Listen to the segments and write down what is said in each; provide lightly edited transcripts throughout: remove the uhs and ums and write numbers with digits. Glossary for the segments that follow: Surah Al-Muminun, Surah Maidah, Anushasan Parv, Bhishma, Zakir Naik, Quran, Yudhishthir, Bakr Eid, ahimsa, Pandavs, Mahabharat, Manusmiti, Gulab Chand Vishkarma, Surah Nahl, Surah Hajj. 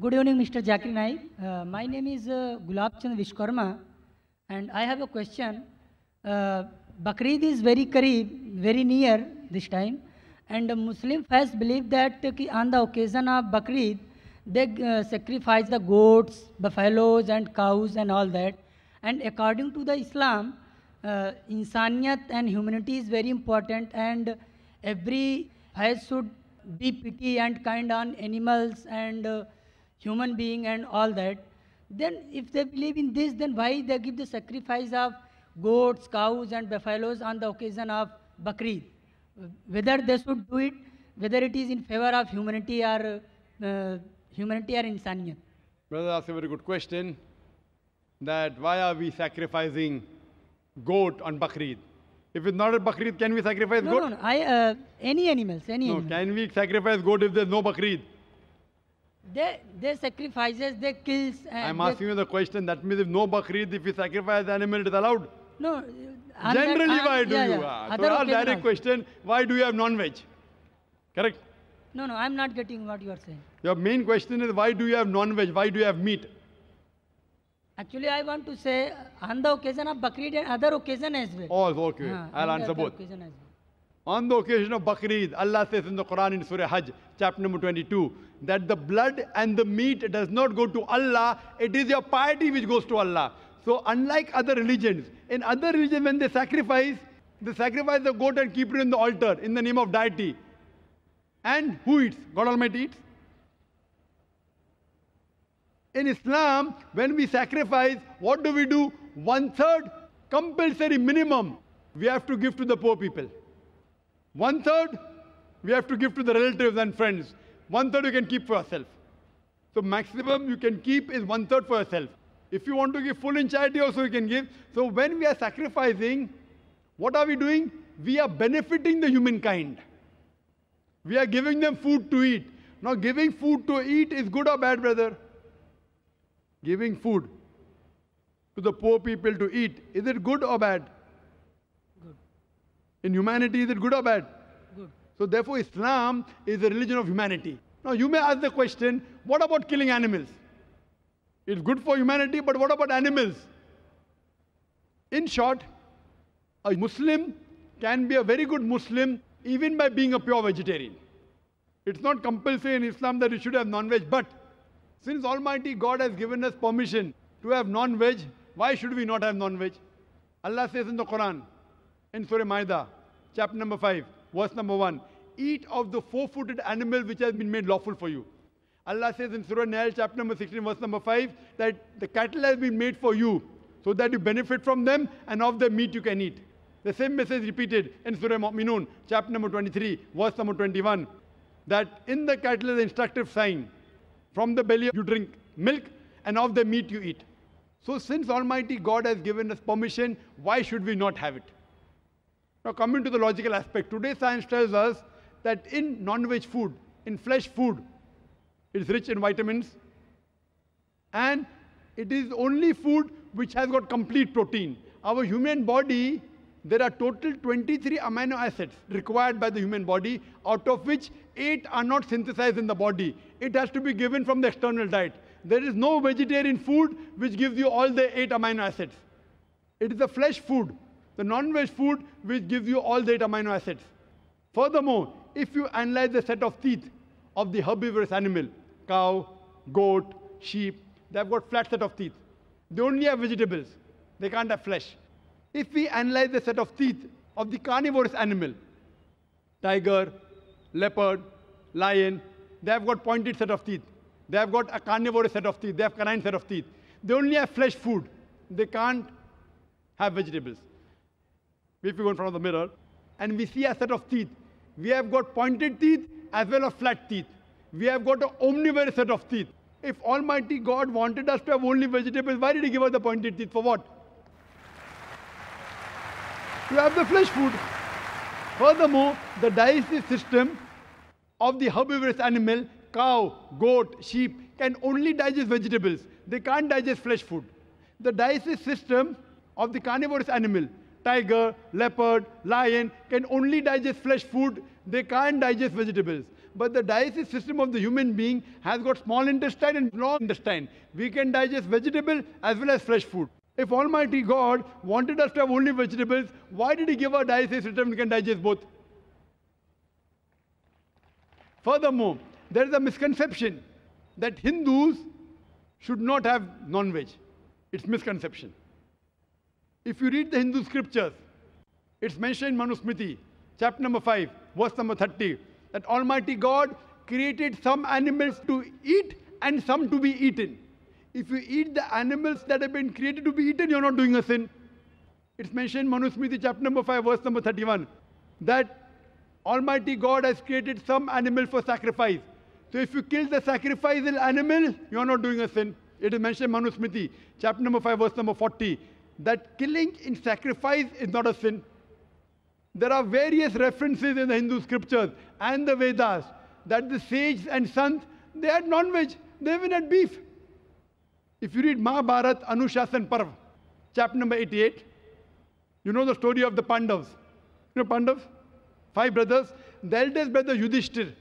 Good evening, Mr. Zakir Naik. My name is Gulab Chand Vishkarma, and I have a question. Bakr Eid is very near this time, and Muslim fast believe that on the occasion of Bakr Eid, they sacrifice the goats, buffaloes, and cows, and all that. And according to the Islam, insaniyat and humanity is very important, and every fast should be pity and kind on animals and human being and all that. Then if they believe in this, then why they give the sacrifice of goats, cows, and buffaloes on the occasion of Bakr Eid? Whether they should do it, whether it is in favor of humanity or insaniyat. Brother, that's a very good question. That why are we sacrificing goat on Bakr Eid? If it's not a Bakr Eid, can we sacrifice goat? No, no, any animals, any animals. Can we sacrifice goat if there's no Bakr Eid? They sacrifices, they kills. I'm asking you the question. That means if no Bakr Eid, if we sacrifice animal, it is allowed? No. Generally, why do you? So our direct question, why do you have non-veg? Correct? No, no, I'm not getting what you are saying. Your main question is, why do you have non-veg? Why do you have meat? Actually, I want to say, on the occasion of Bakr Eid and other occasion as well. Oh, okay. I'll answer both. Well. On the occasion of Bakr Eid, Allah says in the Quran in Surah Hajj, chapter number 22, that the blood and the meat does not go to Allah. It is your piety which goes to Allah. So unlike other religions, in other religions when they sacrifice the goat and keep it in the altar in the name of deity. And who eats? God Almighty eats. In Islam, when we sacrifice, what do? 1/3 compulsory minimum we have to give to the poor people. 1/3 we have to give to the relatives and friends. 1/3 you can keep for yourself. So maximum you can keep is 1/3 for yourself. If you want to give full in charity also you can give. So when we are sacrificing, what are we doing? We are benefiting the humankind. We are giving them food to eat. Now giving food to eat is good or bad, brother? Giving food to the poor people to eat, is it good or bad? Good. In humanity, is it good or bad? Good. So therefore Islam is a religion of humanity. Now you may ask the question, what about killing animals? It's good for humanity, but what about animals? In short, a Muslim can be a very good Muslim even by being a pure vegetarian. It's not compulsory in Islam that you should have non-veg, but since Almighty God has given us permission to have non-veg, why should we not have non-veg? Allah says in the Quran, in Surah Maidah, chapter number 5, verse number 1, eat of the four-footed animal which has been made lawful for you. Allah says in Surah Nahl, chapter number 16, verse number 5, that the cattle has been made for you so that you benefit from them and of their meat you can eat. The same message repeated in Surah Al-Muminun, chapter number 23, verse number 21, that in the cattle is an instructive sign. From the belly you drink milk and of the meat you eat. So since Almighty God has given us permission, why should we not have it? Now coming to the logical aspect, today science tells us that in non-veg food, in flesh food, it's rich in vitamins and it is only food which has got complete protein. Our human body, there are total 23 amino acids required by the human body, out of which 8 are not synthesized in the body. It has to be given from the external diet. There is no vegetarian food which gives you all the 8 amino acids. It is the flesh food, the non-veg food which gives you all the 8 amino acids. Furthermore, if you analyze the set of teeth of the herbivorous animal, cow, goat, sheep, they have got flat set of teeth. They only have vegetables. They can't have flesh. If we analyze the set of teeth of the carnivorous animal, tiger, leopard, lion, they have got pointed set of teeth. They have got a carnivorous set of teeth. They have canine set of teeth. They only have flesh food. They can't have vegetables. If we go in front of the mirror and we see a set of teeth, we have got pointed teeth as well as flat teeth. We have got an omnivorous set of teeth. If Almighty God wanted us to have only vegetables, why did He give us the pointed teeth? For what? To have the flesh food. Furthermore, the digestive system of the herbivorous animal, cow, goat, sheep, can only digest vegetables. They can't digest flesh food. The digestive system of the carnivorous animal, tiger, leopard, lion, can only digest flesh food. They can't digest vegetables. But the digestive system of the human being has got small intestine and long intestine. We can digest vegetable as well as fresh food. If Almighty God wanted us to have only vegetables, why did He give our digestive system and can digest both? Furthermore, there is a misconception that Hindus should not have non-veg. It's misconception. If you read the Hindu scriptures, it's mentioned in Manusmiti, chapter number 5, verse number 30, that Almighty God created some animals to eat and some to be eaten. If you eat the animals that have been created to be eaten, you're not doing a sin. It's mentioned in Manusmiti, chapter number 5, verse number 31, that Almighty God has created some animals for sacrifice. So if you kill the sacrificial animal, you're not doing a sin. It is mentioned in Manusmiti, chapter number 5, verse number 40, that killing in sacrifice is not a sin. There are various references in the Hindu scriptures and the Vedas that the sages and sants, they had non-veg, they even had beef. If you read Mahabharat, Anushasan Parv, chapter number 88, you know the story of the Pandavs. You know Pandavs? 5 brothers. The eldest brother Yudhishthir,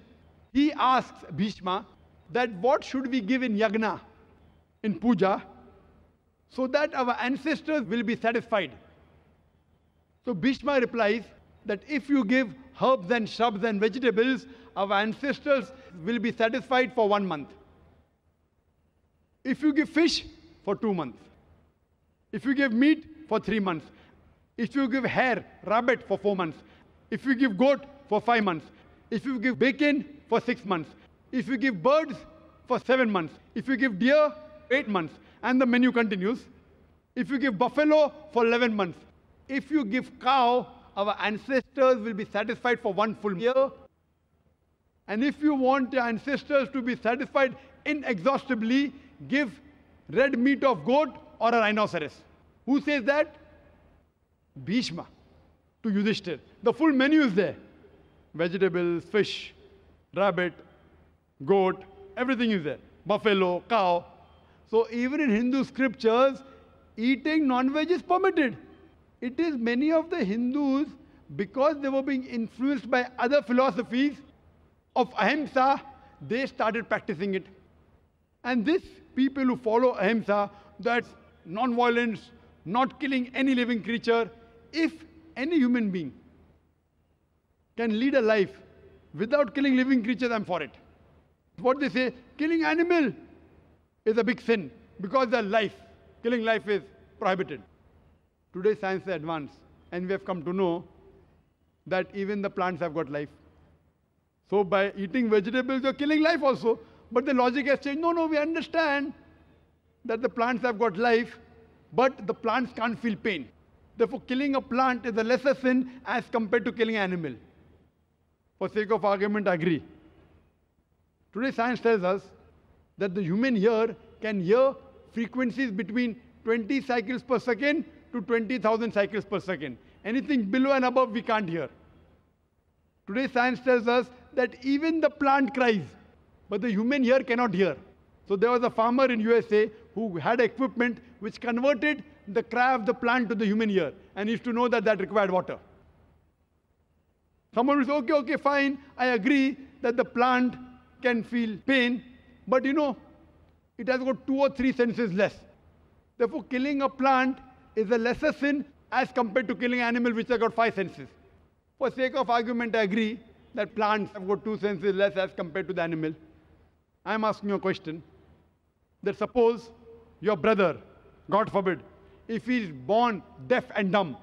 he asks Bhishma that what should we give in yagna, in puja, so that our ancestors will be satisfied. So Bhishma replies that if you give herbs and shrubs and vegetables, our ancestors will be satisfied for 1 month. If you give fish, for 2 months. If you give meat, for 3 months. If you give hare, rabbit, for 4 months. If you give goat, for 5 months. If you give bacon, for 6 months. If you give birds, for 7 months. If you give deer, 8 months. And the menu continues. If you give buffalo, for 11 months. If you give cow, our ancestors will be satisfied for 1 full year. And if you want your ancestors to be satisfied inexhaustibly, give red meat of goat or a rhinoceros. Who says that? Bhishma to Yudhishthir. The full menu is there. Vegetables, fish, rabbit, goat, everything is there. Buffalo, cow. So even in Hindu scriptures, eating non-veg is permitted. It is many of the Hindus, because they were being influenced by other philosophies of ahimsa, they started practicing it. And this people who follow ahimsa, that's non-violence, not killing any living creature, if any human being can lead a life without killing living creatures, I'm for it. What they say, killing animal is a big sin because the life, killing life is prohibited. Today science has advanced and we have come to know that even the plants have got life. So by eating vegetables, you're killing life also. But the logic has changed. No, we understand that the plants have got life, but the plants can't feel pain. Therefore, killing a plant is a lesser sin as compared to killing an animal. For sake of argument, I agree. Today science tells us that the human ear can hear frequencies between 20 cycles per second to 20,000 cycles per second. Anything below and above we can't hear. Today science tells us that even the plant cries, but the human ear cannot hear. So there was a farmer in USA who had equipment which converted the cry of the plant to the human ear, and he used to know that that required water. Someone will say, okay, fine, I agree that the plant can feel pain, but you know, it has got 2 or 3 senses less. Therefore, killing a plant is a lesser sin as compared to killing an animal which has got 5 senses. For sake of argument, I agree that plants have got 2 senses less as compared to the animal. I am asking you a question, that suppose your brother, God forbid, if he is born deaf and dumb,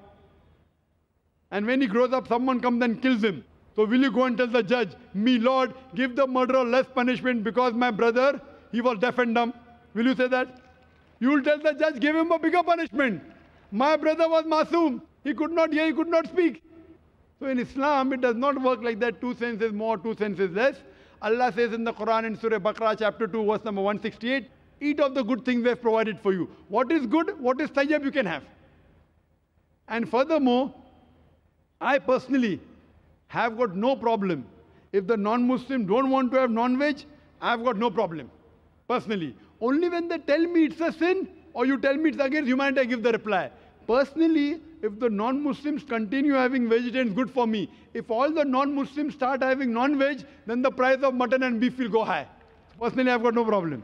and when he grows up, someone comes and kills him. So will you go and tell the judge, "Me Lord, give the murderer less punishment because my brother, he was deaf and dumb"? Will you say that? You will tell the judge, "Give him a bigger punishment. My brother was masoom. He could not hear, he could not speak." So in Islam, it does not work like that. 2 senses more, 2 senses less. Allah says in the Quran in Surah Bakr, chapter 2, verse number 168, "Eat of the good things we have provided for you." What is good, what is tayyib, you can have. And furthermore, I personally have got no problem. If the non-Muslim don't want to have non-veg, I've got no problem, personally. Only when they tell me it's a sin, or you tell me it's against humanity, I give the reply. Personally, If the non-Muslims continue having vegetarian, good for me. If all the non-Muslims start having non-veg, then the price of mutton and beef will go high. Personally, I've got no problem.